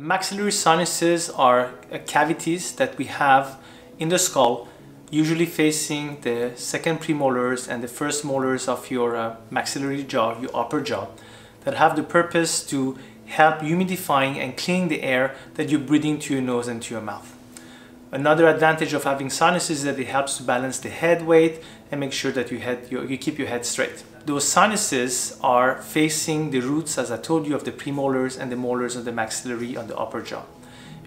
Maxillary sinuses are cavities that we have in the skull, usually facing the second premolars and the first molars of your maxillary jaw, your upper jaw, that have the purpose to help humidifying and cleaning the air that you're breathing to your nose and to your mouth. Another advantage of having sinuses is that it helps to balance the head weight and make sure that you keep your head straight. Those sinuses are facing the roots, as I told you, of the premolars and the molars of the maxillary on the upper jaw.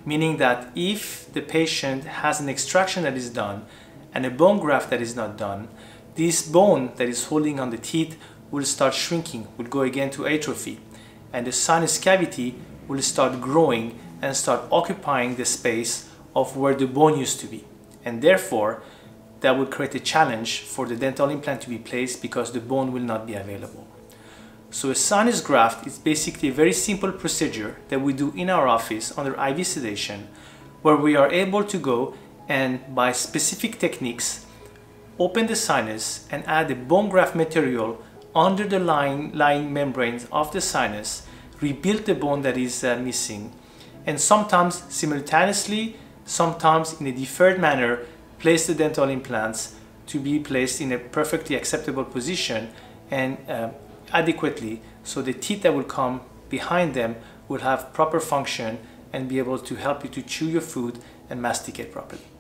Meaning that if the patient has an extraction that is done and a bone graft that is not done, this bone that is holding on the teeth will start shrinking, will go again to atrophy. And the sinus cavity will start growing and start occupying the space of where the bone used to be. And therefore, that would create a challenge for the dental implant to be placed because the bone will not be available. So a sinus graft is basically a very simple procedure that we do in our office under IV sedation, where we are able to go and by specific techniques open the sinus and add the bone graft material under the lying membranes of the sinus, rebuild the bone that is missing, and sometimes simultaneously, sometimes in a deferred manner, place the dental implants to be placed in a perfectly acceptable position and adequately, so the teeth that will come behind them will have proper function and be able to help you to chew your food and masticate properly.